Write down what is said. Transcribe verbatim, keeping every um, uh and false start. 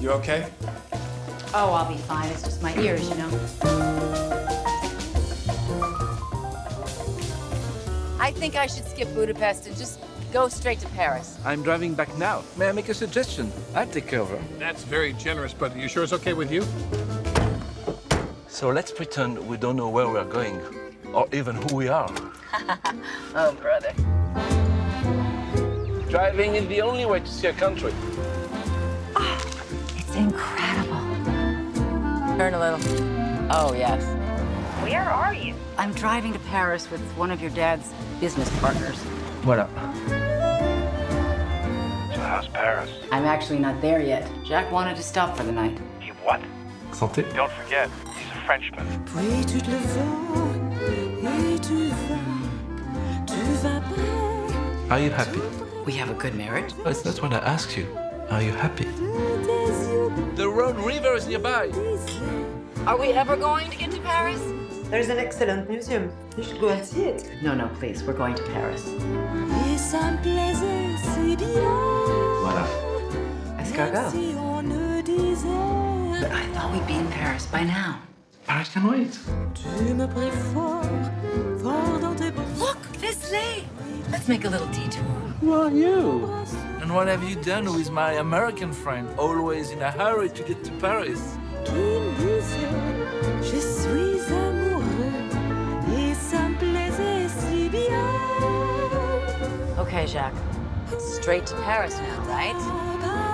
You okay? Oh, I'll be fine. It's just my ears, you know. I think I should skip Budapest and just go straight to Paris. I'm driving back now. May I make a suggestion? I'll take over. That's very generous, but are you sure it's okay with you? So let's pretend we don't know where we're going, or even who we are. Oh, brother. Driving is the only way to see a country. Oh, it's incredible. Turn a little. Oh, yes. Where are you? I'm driving to Paris with one of your dad's business partners. What up? So how's Paris? I'm actually not there yet. Jacques wanted to stop for the night. He what? Santé. Don't forget, he's a Frenchman. Are you happy? We have a good marriage. That's, that's what I asked you. Are you happy? The Rhone River is nearby. Are we ever going to get to Paris? There's an excellent museum. You should go and see it. No, no, please. We're going to Paris. Voilà. Escargot. But I thought we'd be in Paris by now. Paris can wait. Look, this lake. Let's make a little detour. Who are you? And what have you done with my American friend, always in a hurry to get to Paris? Okay, Jacques. Straight to Paris now, right?